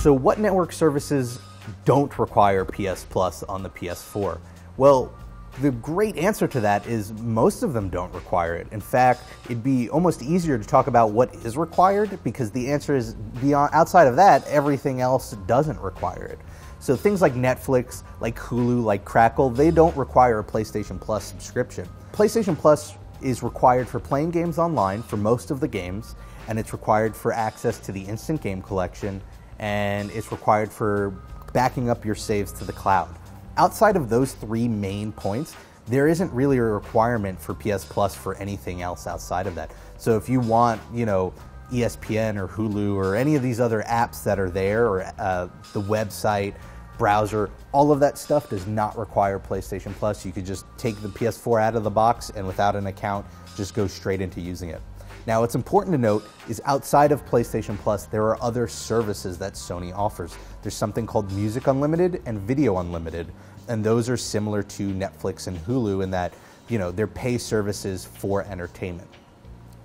So what network services don't require PS Plus on the PS4? Well, the great answer to that is most of them don't require it. In fact, it'd be almost easier to talk about what is required, because the answer is, beyond outside of that, everything else doesn't require it. So things like Netflix, like Hulu, like Crackle, they don't require a PlayStation Plus subscription. PlayStation Plus is required for playing games online for most of the games, and it's required for access to the Instant Game Collection, and it's required for backing up your saves to the cloud. Outside of those three main points, there isn't really a requirement for PS Plus for anything else outside of that. So if you want, you know, ESPN or Hulu or any of these other apps that are there, or the website, browser, all of that stuff does not require PlayStation Plus. You could just take the PS4 out of the box and without an account, just go straight into using it. Now, what's important to note is outside of PlayStation Plus, there are other services that Sony offers. There's something called Music Unlimited and Video Unlimited, and those are similar to Netflix and Hulu in that, you know, they're pay services for entertainment.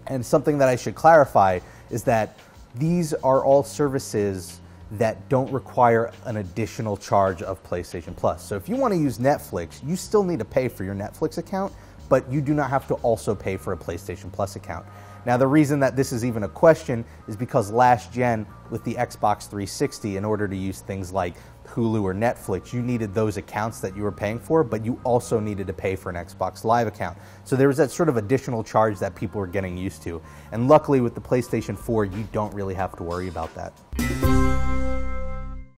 And something that I should clarify is that these are all services that don't require an additional charge of PlayStation Plus. So if you want to use Netflix, you still need to pay for your Netflix account, but you do not have to also pay for a PlayStation Plus account. Now, the reason that this is even a question is because last gen with the Xbox 360, in order to use things like Hulu or Netflix, you needed those accounts that you were paying for, but you also needed to pay for an Xbox Live account. So there was that sort of additional charge that people were getting used to. And luckily with the PlayStation 4, you don't really have to worry about that.